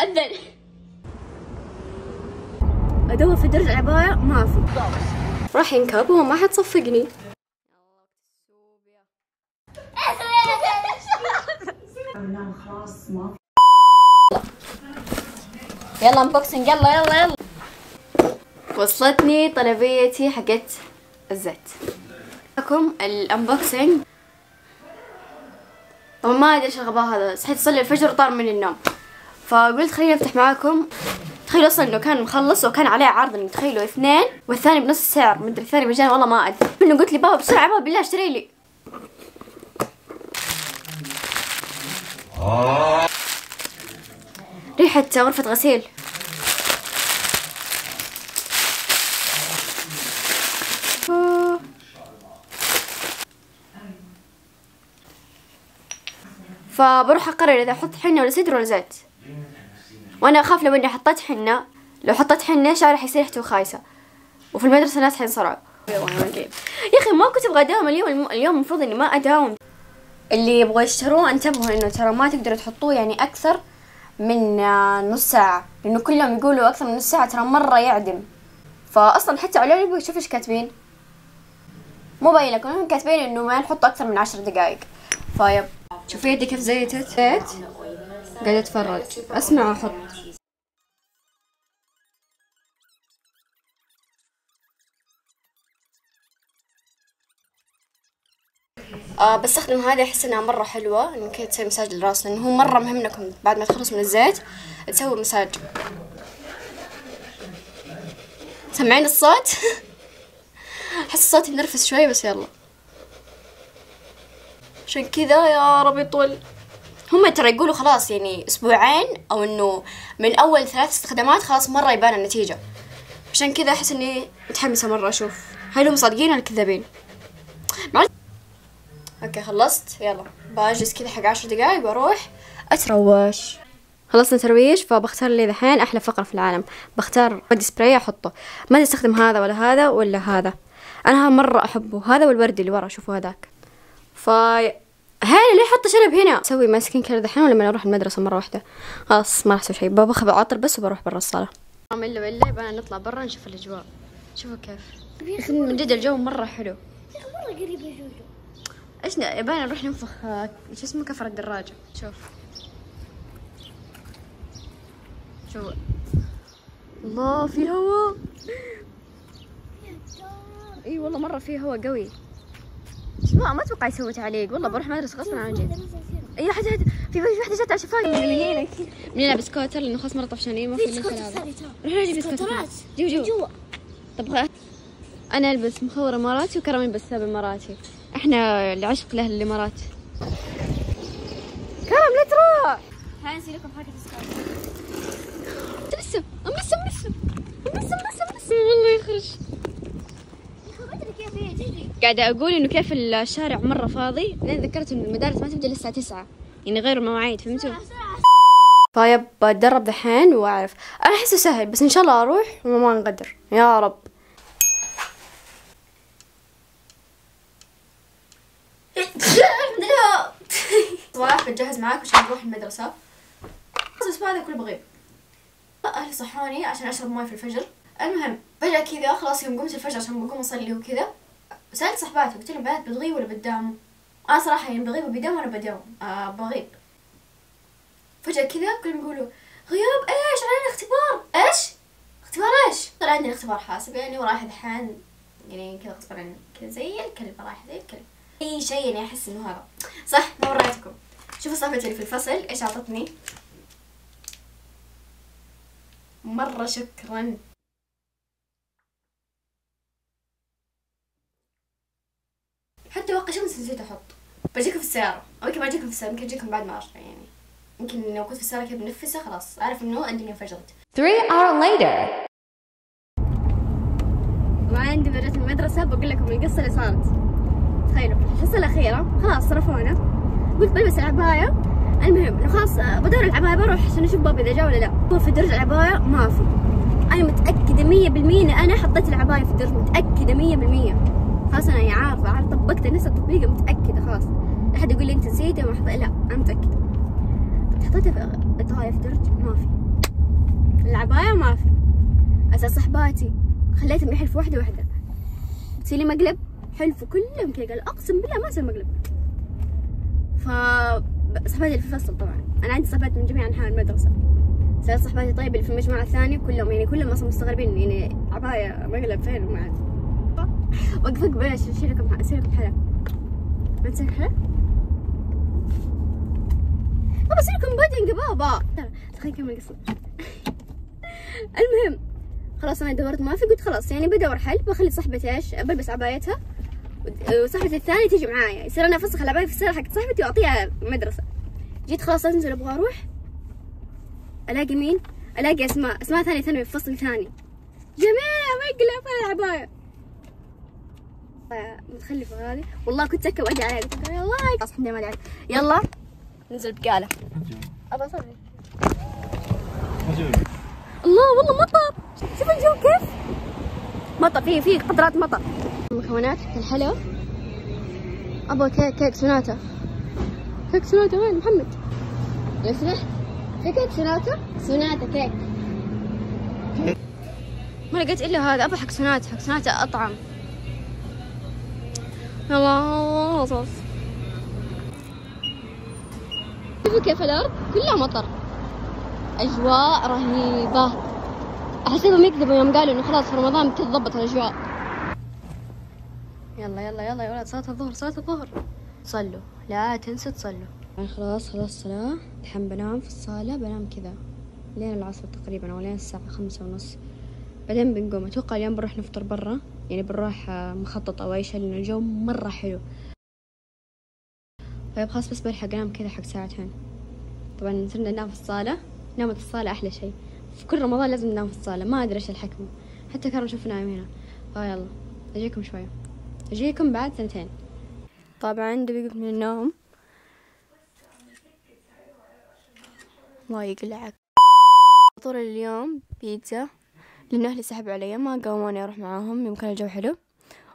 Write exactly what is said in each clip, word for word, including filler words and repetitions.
أذن أدور في درج عباية ما في، راح ينكب وما حد صفقني. خلاص ما في، يلا انبوكسنج، يلا يلا يلا. وصلتني طلبيتي حقت الزيت. لكم الانبوكسنج. طبعا ما ادري ايش الغباء هذا، صحيت اصلي الفجر وطار من النوم، فقلت خليني افتح معاكم. تخيلوا اصلا انه كان مخلص وكان عليه عرض، انه تخيلوا اثنين والثاني بنص السعر، مدري الثاني مجانا والله ما ادري. انه قلت لي بابا بسرعه بابا بالله اشتري لي. ريحه غرفه غسيل. فبروح اقرر اذا احط حنه ولا سدر ولا زيت، وانا اخاف لو اني حطيت حنه، لو حطيت حنه شعري حيصير ريحته خايسه، وفي المدرسه الناس حينصرعوا. يا اخي ما كنت ابغى اداوم اليوم، اليوم المفروض اني ما اداوم. اللي يبغوا يشتروه انتبهوا انه ترى ما تقدروا تحطوه يعني اكثر من نص ساعه، لانه كلهم يقولوا اكثر من نص ساعه ترى مره يعدم. فاصلا حتى على اليوتيوب شوف ايش كاتبين، مو باين لكم، هم كاتبين انه ما نحطه اكثر من عشر دقائق. فيب شوفي يدي كيف زيتت، زيت قاعدة اتفرج اسمع احط. آه بستخدم هذه، احس انها مرة حلوة انه كذا تسوي مساج للراس، لانه هو مرة مهم انكم بعد ما تخلص من الزيت تسوي مساج. سمعين الصوت؟ احس صوتي منرفز شوي بس يلا. عشان كذا يا ربي طول، هم ترى يقولوا خلاص يعني اسبوعين او انه من اول ثلاث استخدامات خلاص مره يبان النتيجه، عشان كذا احس اني متحمسه مره اشوف هل هم صادقين ولا كذابين. اوكي خلصت، يلا باجلس كذا حق عشر دقايق واروح اتروش. خلصنا ترويش، فبختار لي ذحين احلى فقره في العالم، بختار بودي سبراي احطه، ما استخدم هذا ولا هذا ولا هذا، انا مره احبه هذا والوردي اللي ورا شوفوا هذاك. فا هاني ليه حط شنب هنا؟ اسوي ماسكين كير دحين ولما اروح المدرسه مره واحده. خلاص ما راح اسوي شيء، باخذ عطر بس وبروح برا الصاله. ملا ولا يبغى نطلع برا نشوف الاجواء. شوفوا كيف. من جد الجو مره حلو. مره قريب الجو. ايش يبغى نروح ننفخ شو اسمه كفر الدراجه، شوف. شوف. الله في هواء. اي والله مره في هواء قوي. ما ما اتوقع يسوي تعليق، والله بروح مدرسه غصبا عن جد. اي حد في وحده جت على شفايفي من هنا من هنا بسكوتر، لانه خلاص مره طفشانين ما في الا ثلاثه. روح نجيب بسكوترات جوا جوا. طب انا البس مخور اماراتي وكرم يلبس ثوب اماراتي، احنا العشق لاهل الامارات. كرم لا تروح، حانسي لكم حركه السكوتر. تبسم امسم امسم امسم امسم والله يخرج. قاعدة أقول إنه كيف الشارع مرة فاضي، لين ذكرت إنه المدارس ما تبدأ لسه تسعة، يعني غير المواعيد فهمتوا؟ طيب بتدرب دحين وأعرف، أنا أحسه سهل بس إن شاء الله أروح وما نقدر يا رب. صباح بتجهز معاك عشان نروح المدرسة. الأسبوع هذا كله بغيب. أهلي صحوني عشان أشرب ماي في الفجر. المهم فجأة كذا خلاص يوم قمت الفجر عشان بقوم أصلي وكذا، سألت صحباتي قلت لهم بنات بتغيب ولا بتداوموا؟ أنا صراحة يعني بغيب وبداوم وأنا بداوم، آه بغيب. فجأة كذا كلهم يقولوا غياب إيش علينا اختبار، إيش؟ اختبار إيش؟ طلع عندنا اختبار حاسب يعني، ورايح دحين يعني كذا غصبا عني كذا زي الكلب، رايح زي الكلب. أي شيء يعني أحس إنه هذا صح، ما وريتكم. شوفوا صاحبتي اللي في الفصل إيش أعطتني. مرة شكرا. حتى واقع شمس نسيت احط، بجيكم في السيارة او يمكن ما اجيكم في السيارة، يمكن اجيكم بعد ما ارجع يعني، يمكن لو كنت في السيارة كذا بنفسها خلاص اعرف انه الدنيا انفجرت. ثلاث ساعات لايتر. طبعا عندي درجة المدرسة بقول لكم القصة اللي صارت. تخيلوا الحصة الأخيرة خلاص صرفونا، قلت بلبس العباية، المهم انه خلاص بدور العباية بروح عشان اشوف بابا اذا جا ولا لا، هو في درج العباية ما في، انا متأكدة مية بالمية ان انا حطيت العباية في الدرج، متأكدة مية بالمية خلاص، انا عارفه عارفه طبقت نفس التطبيقه متاكده خلاص، احد يقول لي انت نسيتي ما حطيتي، لا انا متاكده. حطيتها في طايف درج ما في، العبايه ما في، اساس صحباتي خليتهم يحلفوا وحده وحده، بتصير لي مقلب، حلفوا كلهم كذا، قال اقسم بالله ما اسوي مقلب. ف صحباتي اللي في الفصل، طبعا انا عندي صحبات من جميع انحاء المدرسه، صارت صحباتي طيبه اللي في المجموعه الثانيه كلهم يعني كلهم اصلا مستغربين يعني عبايه مقلب فين وما عاد. وقفك بلاش اشيل لكم اسوي لكم حلقه. ما تسوي حلقه؟ بابا اسوي لكم بودنج بابا. خلينا نكمل القصه. المهم خلاص انا دورت ما في، قلت خلاص يعني بدور حل، بخلي صاحبتي ايش؟ بلبس عبايتها وصاحبتي الثانيه تيجي معايا، يصير انا افسخ العبايه في السياره حقت صاحبتي واعطيها المدرسه. جيت خلاص انزل ابغى اروح، الاقي مين؟ الاقي اسماء، اسماء ثانيه ثانوي في فصل ثاني. جميله مقلبه العبايه. متخلفه هذه، والله كنت سكه واجي عليها، قلت لها والله خلاص الحمد لله ما دعيت، يلا ننزل بقاله. ابى اصلي. الله والله مطر، شوف الجو كيف؟ مطر فيه فيه قطرات مطر. المكونات حق الحلو، ابغى كيك كيك سوناتا. كيك سوناتا وين محمد؟ لو سمحت في كيك سوناتا؟ سوناتا كيك. ما لقيت الا هذا، ابغى حق سوناتا، حق سوناتا اطعم. الله رصاص. شوفوا كيف الارض كلها مطر، اجواء رهيبه. احسبهم يكذبوا يوم قالوا انه خلاص في رمضان بتتضبط الاجواء. يلا يلا يلا يا ولد، صلاه الظهر صلاه الظهر، صلوا لا تنسوا تصلوا. يعني خلاص خلاص الصلاه، الحين بنام في الصاله، بنام كذا لين العصر تقريبا او لين الساعه خمسة ونص، بعدين بنقوم. اتوقع اليوم بنروح نفطر برا، يعني بنروح مخطط او اي شيء لان الجو مره حلو. طيب خلاص بس بلحق انام كذا حق ساعتين. طبعا صرنا ننام في الصالة، نومة الصالة أحلى شيء، في كل رمضان لازم ننام في الصالة، ما أدري إيش الحكمة، حتى كانوا نشوف نايم هنا. فيلا أجيكم شوية، أجيكم بعد سنتين. طبعا دقيقة من النوم. الله يقلعك. طول اليوم بيتزا لأنه أهلي سحبوا علي ما قوموني أروح معاهم، يمكن الجو حلو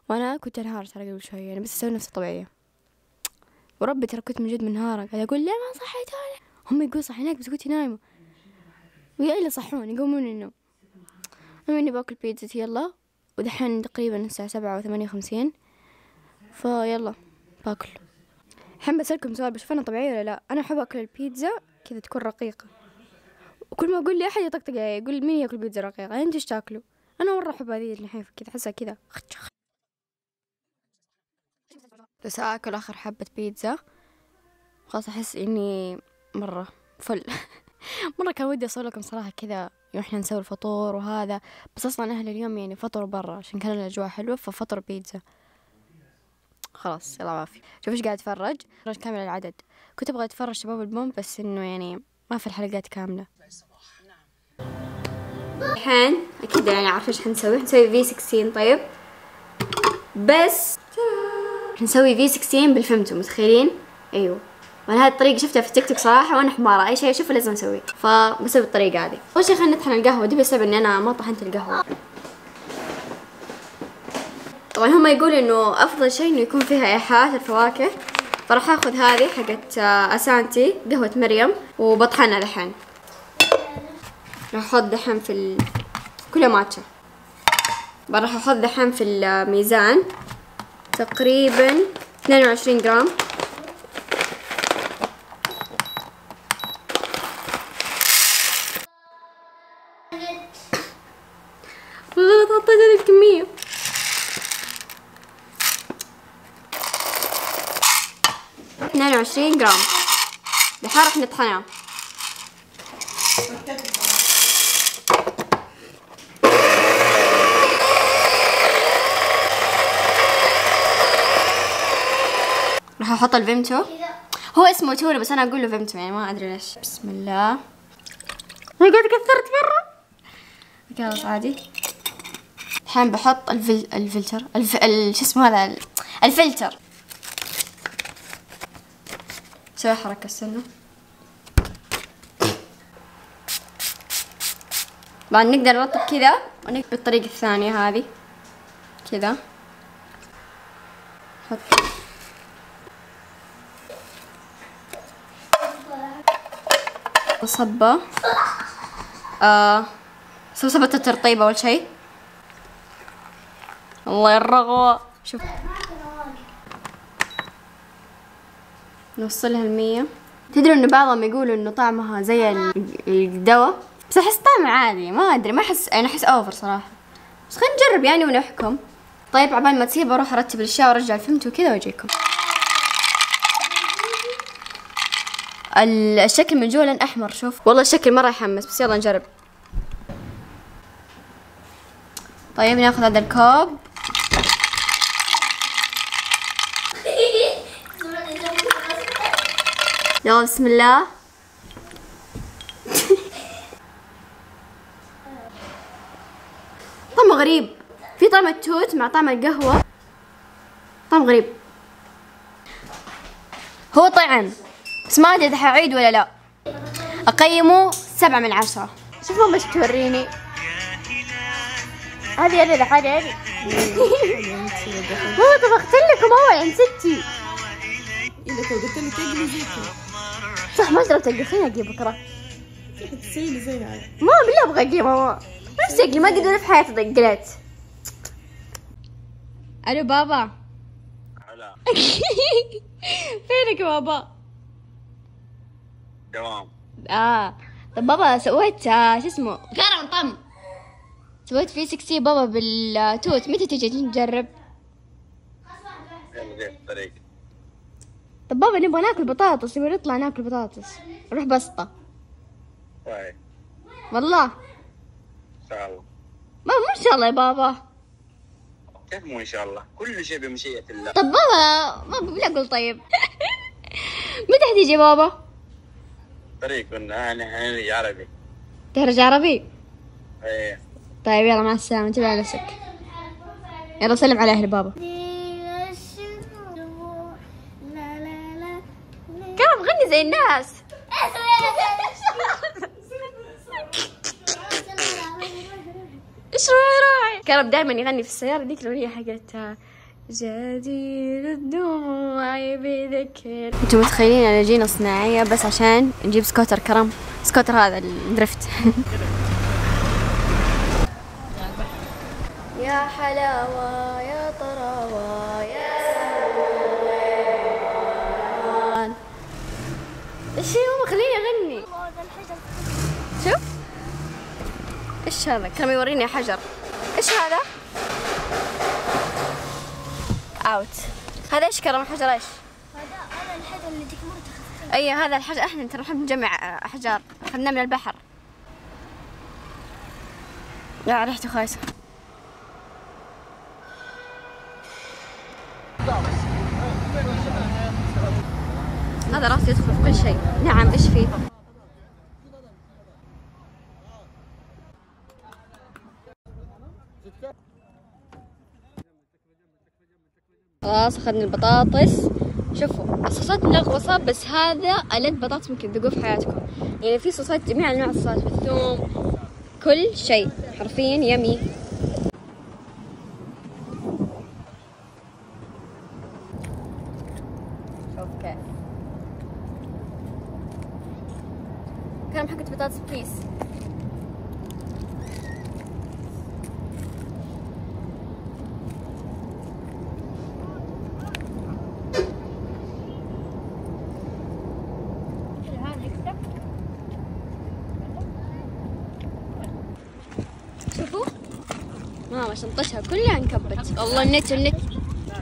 وأنا كنت أنهار ترى قبل شوية، يعني بس أسوي نفسي طبيعية. وربي ترى كنت من جد منهارة، قاعدة أقول ليه ما صحيت أنا؟ هم يقول صحيناك بس كنتي نايمة، ويا إلا صحوني يقوموني النوم. المهم إني باكل بيتزتي يلا، ودحين تقريبا الساعة سبعة وثمانية وخمسين، فيلا باكل. الحين بسألكم سؤال، بشوف أنا طبيعية ولا لا؟ أنا أحب أكل البيتزا كذا تكون رقيقة، وكل ما أقول لي أحد يطقطق علي يقول مين ياكل بيتزا رقيقة؟ أنت إيش تاكلوا؟ أنا مرة أحب هذي الحين كذا أحسها كذا. بس آكل آخر حبة بيتزا خلاص أحس إني مرة فل. مرة كان ودي أصور لكم صراحة كذا يوم إحنا نسوي الفطور وهذا، بس أصلا أهل اليوم يعني فطروا برا عشان كان الأجواء حلوة، ففطروا بيتزا خلاص يلا ما في. شوف إيش قاعد أتفرج، أتفرج كامل العدد، كنت أبغى أتفرج شباب البوم بس إنه يعني ما في الحلقات كاملة. الحين أكيد يعني عارفة إيش حنسوي، حنسوي في ستة عشر. طيب بس نسوي في ستة عشر بالفمتو، متخيلين؟ ايوه، وانا هذه الطريقه شفتها في تيك توك صراحه، وانا حماره اي شيء اشوفه لازم اسويه، فبسوي بالطريقه هذه. اول شيء خلينا نطحن القهوه دي، بسبب اني انا ما طحنت القهوه. طبعا هم يقولوا انه افضل شيء انه يكون فيها ايحاء الفواكه، فراح اخذ هذه حقت اسانتي قهوه مريم وبطحنها الحين. راح احط دحين في ال... كلها ماتشا. راح احط دحين في الميزان تقريبا اثنين وعشرين جرام. غلط، حطيت هذه الكمية. اثنين وعشرين جرام دحين راح نطحنها. راح احط الفيمتو، هو اسمه توري بس انا اقول له فيمتو يعني ما ادري ليش. بسم الله، انا قاعد كثرت مره. خلاص عادي. الحين بحط الفل... الفلتر الف... ال... شو اسمه هذا الفلتر. سوي حركه، استنوا. بعد نقدر نرطب كذا ونقدر بالطريقه الثانيه هذه كذا. حط صبة آه. صبة الترطيب أول شي. الله يا الرغوة. شوف نوصلها المية. تدري إنه بعضهم يقولوا إنه طعمها زي الدواء، بس أحس طعم عادي، ما أدري، ما أحس، أنا أحس أوفر صراحة، بس خلينا نجرب يعني ونحكم. طيب عبال ما تسيب أروح أرتب الأشياء وأرجع الفيمتو وكذا وأجيكم. الشكل من جوا لين أحمر، شوف والله الشكل مرة يحمس، بس يلا نجرب. طيب ناخذ هذا الكوب. يلا بسم الله. طعم غريب، في طعم التوت مع طعم القهوة، طعم غريب. هو طعم بس ما ادري اذا حعيد ولا لا. اقيمه سبعة من عشرة. شوف ماما ايش توريني. هذه هذه لحالي هذه. ماما طبخت لكم اول عند ستي. إلا تو قلت لي تقلي زيتي. صح ما اقدر تلقخيني اجي بكره. تسيلي زين عاد. ما بالله ابغى اجي ماما. نفسي اجي ما قد ولا في حياتي دقلت. الو بابا. هلا. فينك يا بابا؟ تمام. اه طب بابا سويت آه شو اسمه؟ قرن طم. سويت فيه سكسي بابا بالتوت، متى تجي نجرب؟ يلا جاي في الطريق. طب بابا نبغى ناكل بطاطس، نبغى نطلع ناكل بطاطس، نروح بسطة. طيب. والله. ان شاء الله. ما مو ان شاء الله يا بابا. كيف مو ان شاء الله؟ كل شيء بمشيئة الله. طب بابا ما بناكل طيب. متى حتيجي بابا؟ طريق كنا انا هنرجع عربي. ترجع عربي؟ ايه. طيب يلا مع السلامة، انتبه على نفسك. يلا سلم على اهل بابا. كيف غني زي الناس. ايش روحي روحي. كرم دائما يغني في السيارة ذيك الأغنية حقت جدير الدموع بذكر. انتم متخيلين انا جينا صناعية بس عشان نجيب سكوتر كرم، سكوتر هذا الدرفت. يا حلاوة يا طراوة يا سلام. ايش هو خليني اغني. شوف ايش هذا، كان يوريني حجر. ايش هذا؟ اوت. هذا ايش كرم؟ الحجر ايش؟ هذا هذا الحجر اللي ديك المره اخذته. اي هذا الحجر، احنا ترى نحب نجمع احجار، اخذناه من البحر. لا ريحته خايسه. هذا راسه يدخل في كل شيء. نعم ايش فيه؟ خلاص اخذنا البطاطس. شوفوا الصوصات ملغوصة، بس هذا ألذ بطاطس ممكن تذوقوه في حياتكم، يعني في صوصات جميع انواع الصوصات بالثوم، كل شيء حرفيا يمي. شوف كيف كان حقت بطاطس بكيس. شوفوا ماما شنطتها كلها انكبت. والله النت النت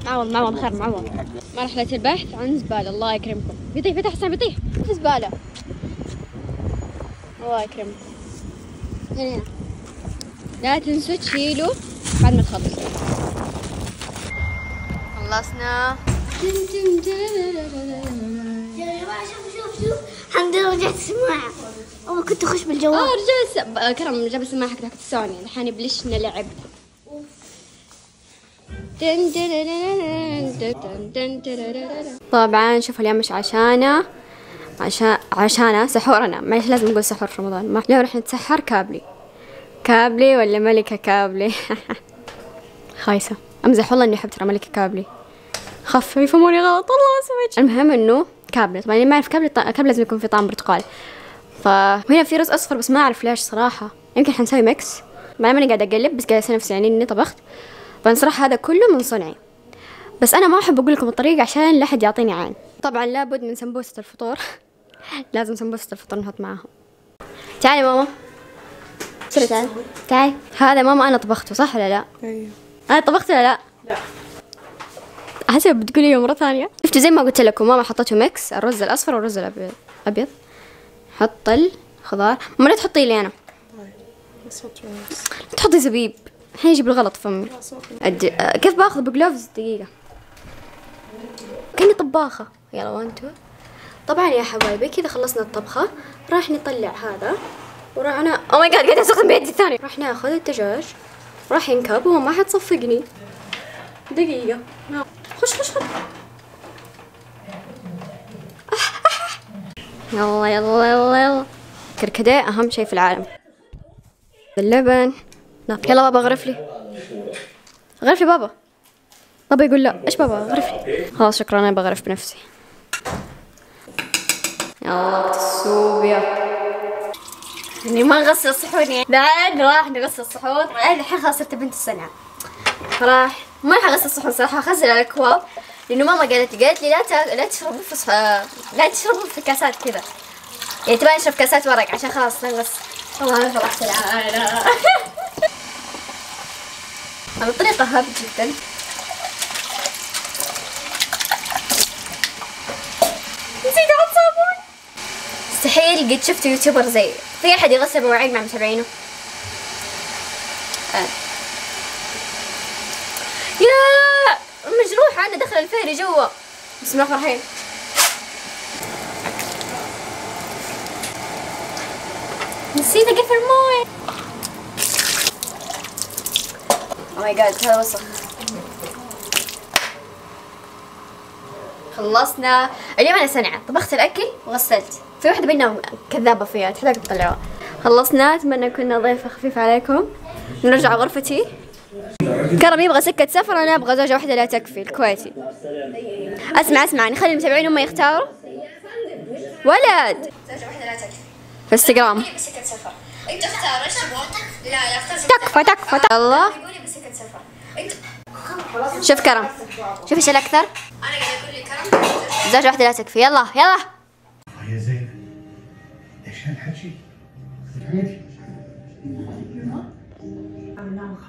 معوض معوض خير معوض. مرحلة البحث عن زبالة. الله يكرمكم. بيطيح بيطيح حسام بيطيح. في زبالة. الله يكرمكم. هنا لا تنسوا تشيلوا بعد ما تخلصوا. خلصنا. يا جماعة شوفوا شوفوا شوفوا الحمد لله رجعت السماعة. أول كنت أخش بالجوال. اه رجعت كرم جاب السماعة حقت سوني، الحين يبلشنا لعب. طبعا شوفوا اليوم مش عشانه عشان عشانه سحورنا، معلش لازم نقول سحور في رمضان، ما لو رح نتسحر كابلي. كابلي ولا ملكة كابلي؟ خايسة، أمزح والله إني أحب ترى ملكة كابلي. خف يفهموني غلط والله ما سويت. المهم إنه كابلي، طبعا اللي ما يعرف كابلي، كابلي لازم يكون في طعم برتقال. فهنا في رز اصفر بس ما اعرف ليش صراحه، يمكن حنسوي ميكس. ما ماني قاعده اقلب بس قاعده نفسي يعني اني طبخت، فصراحه هذا كله من صنعي، بس انا ما احب اقول لكم الطريقه عشان لا احد يعطيني عين. طبعا لابد من سمبوسه الفطور لازم سمبوسه الفطور نحط معاهم. تعالي ماما، تعالي تعالي تعالي. هذا ماما انا طبخته صح ولا لا؟ ايوه انا طبخته ولا لا؟ لا حسب بتقولي ايوه مره ثانيه. شفتوا زي ما قلت لكم ماما حطته ميكس، الرز الاصفر والرز الابيض. ابيض حط الخضار، ما لا تحطي لي انا. بس تحطي زبيب، الحين يجيب الغلط فمي. أدي... كيف باخذ بجلوفز؟ دقيقة كأني طباخة. يلا وانتو. طبعا يا حبايبي كذا خلصنا الطبخة، راح نطلع هذا وراح انا او ماي جاد قاعد استخدم بيدي الثانية. راح ناخذ الدجاج راح ينكب وهو ما حتصفقني. دقيقة خش خش خش. يلا يلا يلا يلا. كركديه اهم شيء في العالم. اللبن. يلا بابا غرف لي غرف لي بابا. بابا يقول لا، ايش بابا غرف لي؟ خلاص شكرا انا بغرف بنفسي. يلا وقت السوبيا. اني ما نغسل صحون يعني، بعد راح نغسل صحون. الحين خلاص صرت بنت الصنعة، راح ما راح اغسل صحون صراحة، اغسل الاكواب لانه ماما قالت قالت لي لا ت... لا تشربوا في صح... لا تشربوا في كاسات كذا، يعني تبغى نشرب كاسات ورق عشان خلاص نغسل. والله انا فرحت العائلة. الطريقة هابة جدا. نسيت احط صابون. مستحيل قد شفت يوتيوبر زي في احد يغسل مواعين مع متابعينه. آه. يا مجروحة انا دخل الفهري جوا. بسم الله الرحمن الرحيم. نسيت اقفل المويه. او ماي جاد هذا وسخ. خلصنا اليوم. انا صنعة طبخت الاكل وغسلت. في واحدة بينا كذابة فيها تحتاج تطلعوها. خلصنا، اتمنى كنا ضيفة خفيفة عليكم. نرجع غرفتي. كرم يبغى سكة سفر، انا ابغى زوجة واحدة لا تكفي الكويتي. اسمع اسمع نخلي المتابعين هم يختاروا. ولد زوجة واحدة لا تكفي. انستغرام بسكة سفر انت اختار ايش ابغى. لا لا اختار تكفى تكفى يلا يقولي بسكة سفر انت. شوف كرم، شوف ايش الاكثر. انا قاعد اقول لي كرم زوجة واحدة لا تكفي. يلا يلا يا زين. ايش هالحكي؟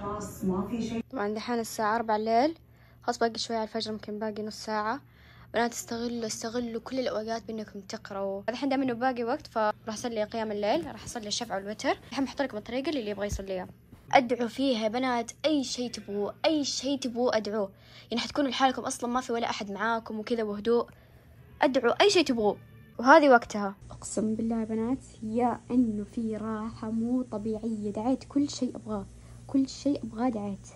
خلاص ما في شيء. طبعا دحين الساعة أربعة الليل، خلاص باقي شوي على الفجر، يمكن باقي نص ساعة. بنات استغلوا استغلوا كل الاوقات بانكم تقروا. الحين دام انه باقي وقت فراح اصلي قيام الليل، راح اصلي الشفع والوتر. الحين بحط لكم الطريقه اللي يبغى يصليها. ادعوا فيها يا بنات، اي شيء تبغوه اي شيء تبغوه ادعوه، يعني حتكونوا لحالكم اصلا ما في ولا احد معاكم وكذا وهدوء. ادعوا اي شيء تبغوه وهذه وقتها. اقسم بالله يا بنات يا انه في راحه مو طبيعيه. دعيت كل شيء ابغاه، كل شيء ابغاه دعيت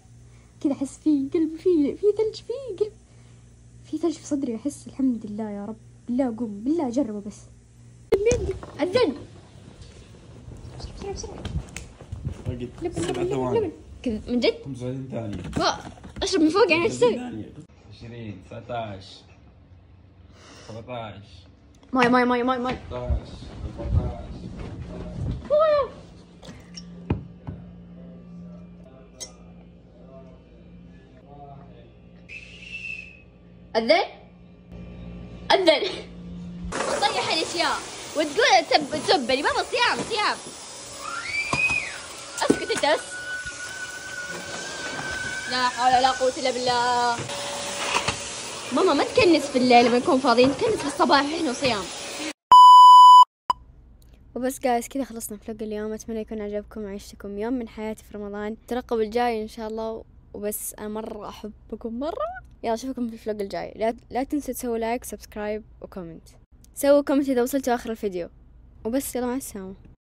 كذا. احس في قلبي في في ثلج، في قلب في ثلج في صدري. احس الحمد لله يا رب. بالله قوم بالله جربه بس. اذن بسرعه بسرعه. لبن لبن لبن كذا من جد. خمسة وعشرين ثانية. اشرب من فوق يعني ايش اسوي؟ عشرين تسعة عشر سبعة عشر. ماي ماي ماي ماي ماي. ثلاثة عشر سبعة عشر. أذن أذن تطيح الأشياء وتقول تسب تسبني. بابا صيام صيام. اسكت أنت بس. لا حول ولا قوة إلا بالله. ماما ما تكنس في الليل لما نكون فاضيين، تكنس في الصباح إحنا صيام. وبس جايز كذا خلصنا فلوق اليوم. أتمنى يكون عجبكم وعشتكم يوم من حياتي في رمضان. ترقبوا الجاي إن شاء الله. وبس أنا مرة أحبكم مرة. يلا اشوفكم في الفلوق الجاي. لا لا تنسوا تسووا لايك سبسكرايب وكومنت. سووا كومنت اذا وصلتوا اخر الفيديو. وبس يلا مع السلامة.